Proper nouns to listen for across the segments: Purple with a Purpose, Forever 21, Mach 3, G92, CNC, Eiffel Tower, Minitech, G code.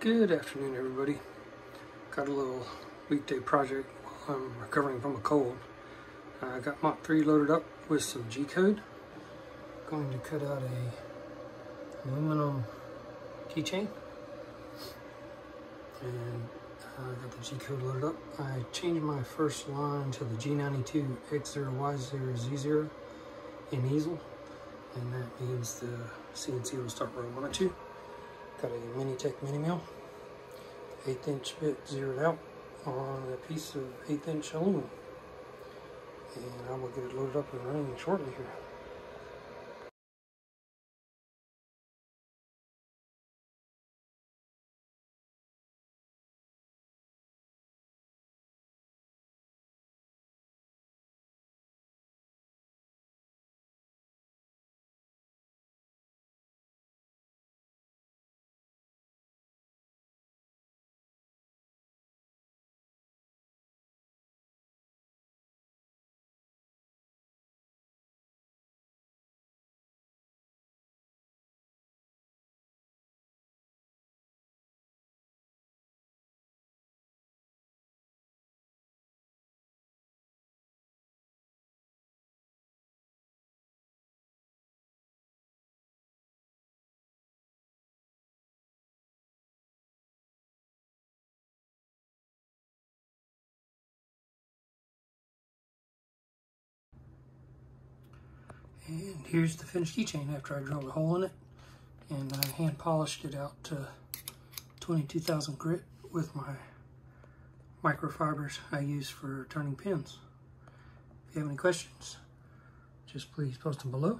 Good afternoon, everybody. Got a little weekday project while I'm recovering from a cold. I got Mach 3 loaded up with some G code. Going to cut out an aluminum keychain. And I got the G code loaded up. I changed my first line to the G92 X0Y0Z0 in easel. And that means the CNC will start where I want it to. Got a Minitech MiniMill, 1/8" bit zeroed out on a piece of 1/8" aluminum, and I will get it loaded up and running shortly here. And here's the finished keychain after I drilled a hole in it, and I hand polished it out to 22,000 grit with my microfibers I use for turning pins. If you have any questions, just please post them below.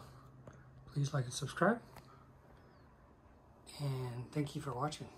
Please like and subscribe. And thank you for watching.